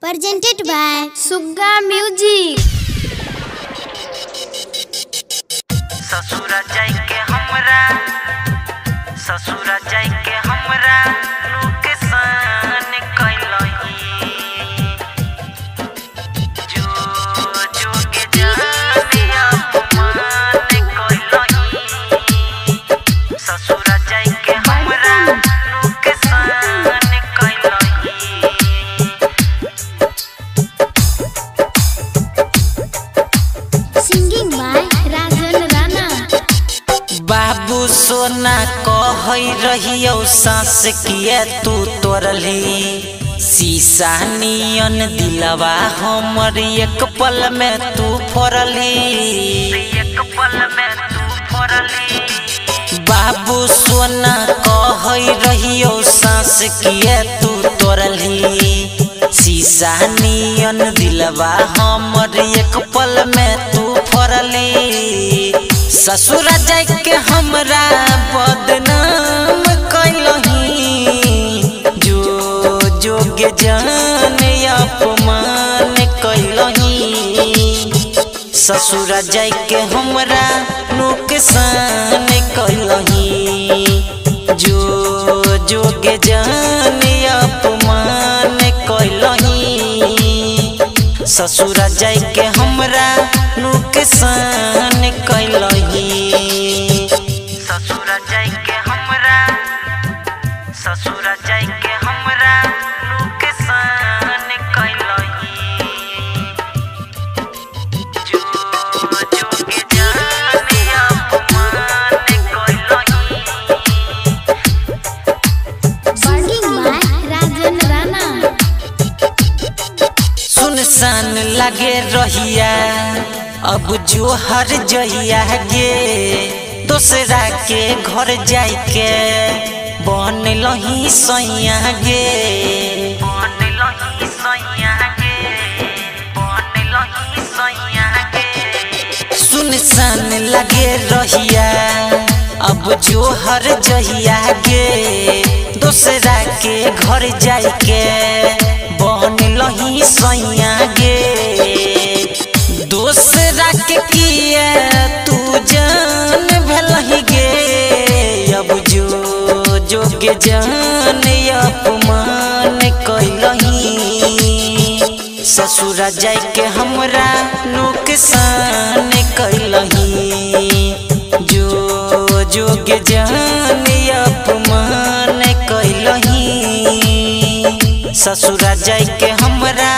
Presented by Sugga Music। ससुरा जाई के हमरा, ससुरा जाई के हमरा लोकेशन कइलही, जो जो के जाने अपमान कइलही। ससुरा जाई के हमरा लोकेशन बाबू सोना कही रही सांस किया तू तोरली, शीशा नियन दिलवा हमर एक पल में तू फोरली, एक पल में तू फोरली। बाबू सोना कही रही सांस किया तू तोरली, शीशा नियन दिलवा हमर एक पल में तू फोरली। ससुरा जाय के हमरा बदनाम कइलही, जो जो के जाने अपमान कइलही। ससुरा जाय के हमरा नुकसान कइलही, जो जो के जाने अपमान कइलही। ससुरा जाय के हमरा नुकसान कइलही, ससुरा जाय के हमरा, ससुरा जाय के हमरा नुकसान कइलही, जो जो के जाने अपमान कइलही। सुनसान लागे रहिया अब जो हर जइया गे, दूसरा के घर जाय के बनलही सइया गे, बनलही सइया गे, बनलही सइया गे। सुनसान लगे रहिया अब जो हर जइया गे, दूसरा के घर जाय के बनलही सइया गे। दूसरा के किया तू जान भलही गे, अब जो जो के जाने अपमान कइलही। ससुरा जाय के हमरा नुकसान कइलही, जो जो के जाने अपमान कइलही। ससुरा जाय के हमरा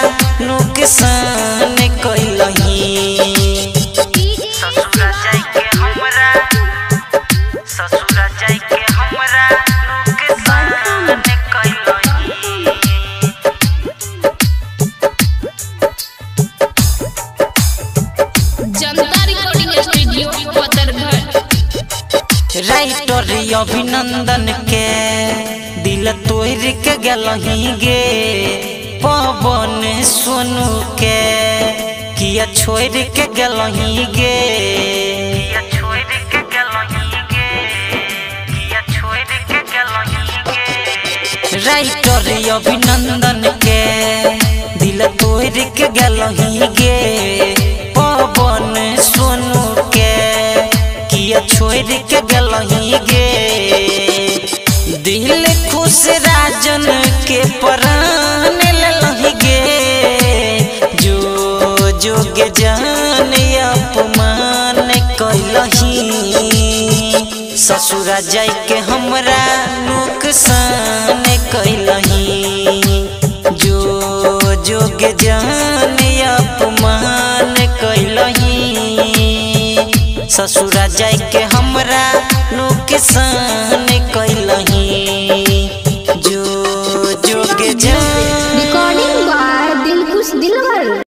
नुकसान कइलही, ससुरा जाय के हमरा, ससुरा जाय के हमरा नुकसान कइलही। जनता रिकॉर्डिंग स्टूडियो पतरघर, राइटर अभिनंदन के दिल तोड़ के गेलही गे, पवन सोनू के किया छोड़ के गेलही गे, किया छोड़ के गेलही गे, किया छोड़ के गेलही गे। राइटर अभिनंदन के दिल तोड़ के गेलही गे, पवन सोनू के किया छोड़ के गेलही गे। दिल खुश राजन के प्राण लेलही गे, जो के जाने अपमान कइलही। ससुरा जाय के हमरा नुकसान कइलही, जो जो के जाने अपमान कइलही। ससुरा जाय के हमरा नुकसान